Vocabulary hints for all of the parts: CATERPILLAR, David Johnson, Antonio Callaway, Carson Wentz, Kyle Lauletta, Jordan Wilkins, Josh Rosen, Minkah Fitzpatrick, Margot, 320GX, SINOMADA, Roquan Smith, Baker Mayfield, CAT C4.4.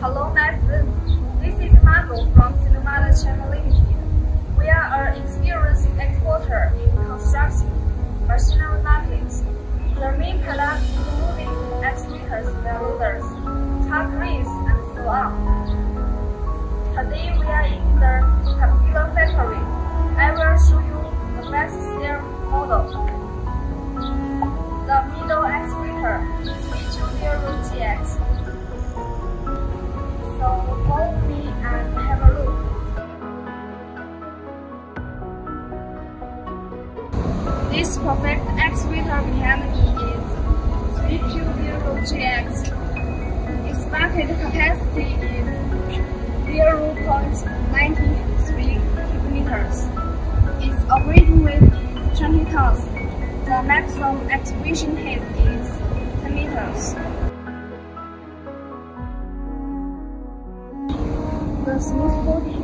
Hello my friends, this is Margo from SINOMADA Channel Limited. We are an experienced exporter in construction, machinery markets. The main products including excavators, loaders, truck cranes, and so on. Today we are in the Caterpillar factory. I will show you the best stair model. The middle excavator is H0 GX. So follow me and have a look. This perfect excavator mechanism is 3Q0GX. Its market capacity is 0.93 cubic meters. Its operating weight is 20 tons. The maximum excavation height is 10 meters. The smooth body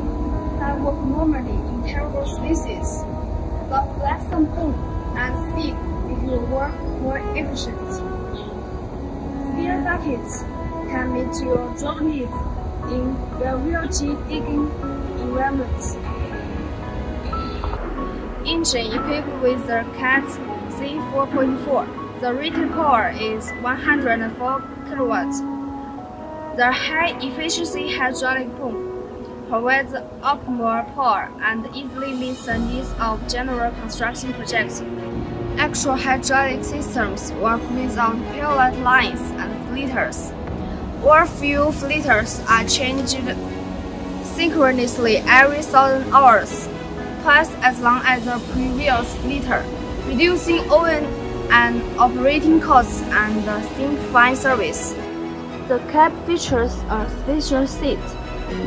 can work normally in terrible spaces, but flex and boom and speed make your work more efficient. Spear buckets can meet your job needs in variety digging environments. Engine equipped with the CAT C4.4. The rated power is 104 kilowatts. The high-efficiency hydraulic pump provides optimal power and easily meets the needs of general construction projects. Actual hydraulic systems work without pilot lines and flitters. All fuel flitters are changed synchronously every 1,000 hours, twice as long as the previous flitter, reducing oil and operating costs and simplifying service. The cab features a special seat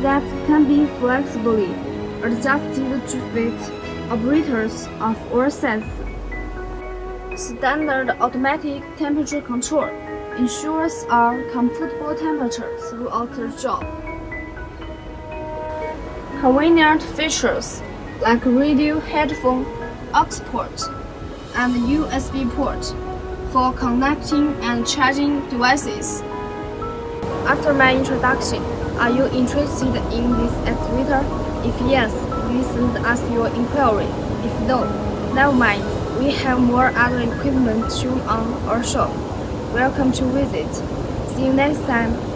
that can be flexibly adjusted to fit operators of all sizes. Standard automatic temperature control ensures a comfortable temperature throughout the job. Convenient features like radio headphone, aux port, and USB port for connecting and charging devices. After my introduction, are you interested in this excavator? If yes, please send us your inquiry. If no, never mind. We have more other equipment shown on our shop. Welcome to visit. See you next time.